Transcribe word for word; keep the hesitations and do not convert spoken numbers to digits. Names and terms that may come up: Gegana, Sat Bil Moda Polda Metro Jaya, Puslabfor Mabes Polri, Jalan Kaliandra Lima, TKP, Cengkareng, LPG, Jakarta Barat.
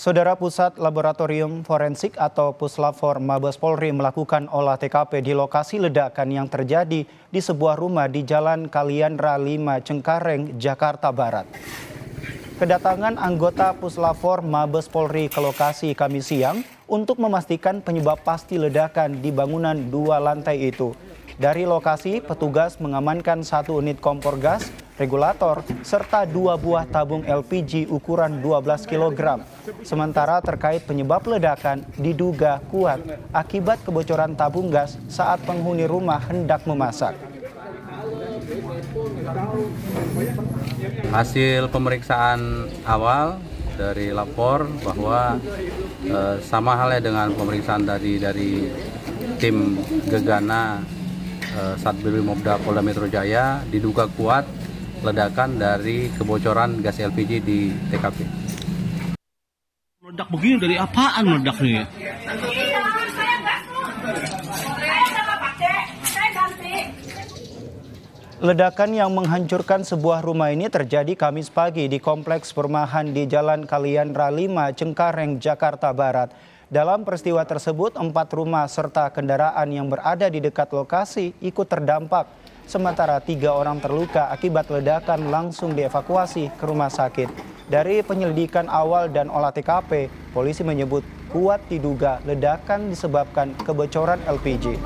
Saudara, Pusat Laboratorium Forensik atau Puslabfor Mabes Polri melakukan olah T K P di lokasi ledakan yang terjadi di sebuah rumah di Jalan Kaliandra Lima, Cengkareng, Jakarta Barat. Kedatangan anggota Puslabfor Mabes Polri ke lokasi Kami siang untuk memastikan penyebab pasti ledakan di bangunan dua lantai itu. Dari lokasi, petugas mengamankan satu unit kompor gas, regulator, serta dua buah tabung L P G ukuran dua belas kilogram. Sementara terkait penyebab ledakan diduga kuat akibat kebocoran tabung gas saat penghuni rumah hendak memasak. Hasil pemeriksaan awal dari lapor bahwa eh, sama halnya dengan pemeriksaan tadi dari tim Gegana eh, Sat Bil Moda Polda Metro Jaya, diduga kuat ledakan dari kebocoran gas L P G di T K P. Meledak begini dari apaan meledaknya? Ledakan yang menghancurkan sebuah rumah ini terjadi Kamis pagi di kompleks perumahan di Jalan Kaliandra Lima, Cengkareng, Jakarta Barat. Dalam peristiwa tersebut, empat rumah serta kendaraan yang berada di dekat lokasi ikut terdampak. Sementara tiga orang terluka akibat ledakan langsung dievakuasi ke rumah sakit. Dari penyelidikan awal dan olah T K P, polisi menyebut kuat diduga ledakan disebabkan kebocoran L P G.